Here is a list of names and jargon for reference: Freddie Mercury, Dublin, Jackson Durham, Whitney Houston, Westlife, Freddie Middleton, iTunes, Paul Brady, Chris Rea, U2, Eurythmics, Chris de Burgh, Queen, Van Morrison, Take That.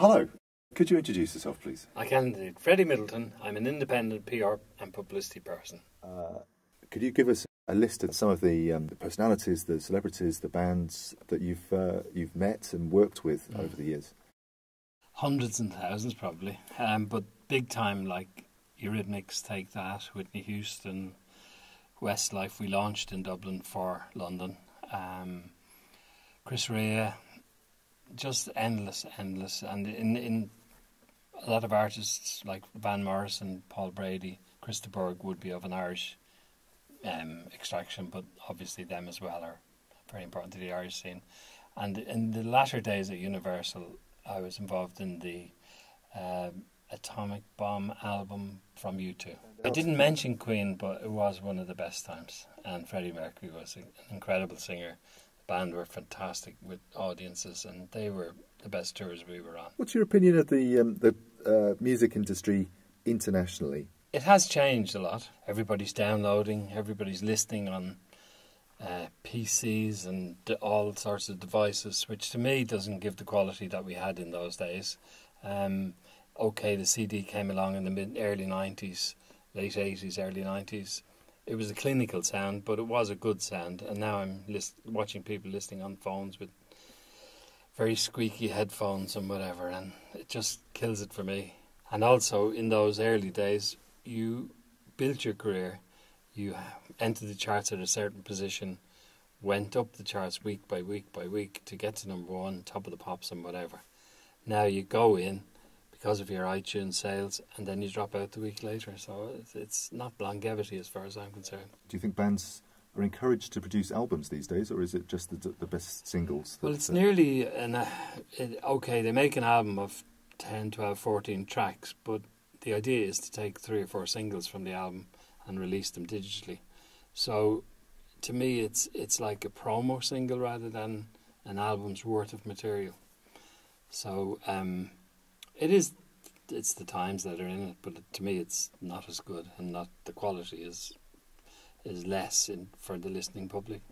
Hello. Could you introduce yourself, please? I can indeed. Freddie Middleton. I'm an independent PR and publicity person. Could you give us a list of some of the personalities, the celebrities, the bands that you've met and worked with over the years? Hundreds and thousands, probably. But big time, like Eurythmics, Take That, Whitney Houston, Westlife. We launched in Dublin for London. Chris Rea. Just endless. And in a lot of artists like Van Morrison, Paul Brady, Chris de Burgh would be of an Irish extraction, but obviously them as well are very important to the Irish scene. And in the latter days at Universal, I was involved in the Atomic Bomb album from U2. I didn't mention Queen, but it was one of the best times. And Freddie Mercury was an incredible singer. The band were fantastic with audiences, and they were the best tours we were on. What's your opinion of the music industry internationally? It has changed a lot. Everybody's downloading, everybody's listening on PCs and all sorts of devices, which to me doesn't give the quality that we had in those days. Okay, the CD came along in the early 90s, late 80s, early 90s. It was a clinical sound, but it was a good sound. And now I'm watching people listening on phones with very squeaky headphones and whatever, and it just kills it for me. And also, in those early days, you built your career, you entered the charts at a certain position, went up the charts week by week by week to get to number one, top of the pops and whatever. Now you go in because of your iTunes sales and then you drop out the week later. So it's not longevity as far as I'm concerned. Do you think bands are encouraged to produce albums these days, or is it just the best singles? Well, it's nearly... okay, they make an album of 10, 12, 14 tracks, but the idea is to take 3 or 4 singles from the album and release them digitally. So to me, it's like a promo single rather than an album's worth of material. So it's the times that are in it, but to me it's not as good, and not the quality is less for the listening public.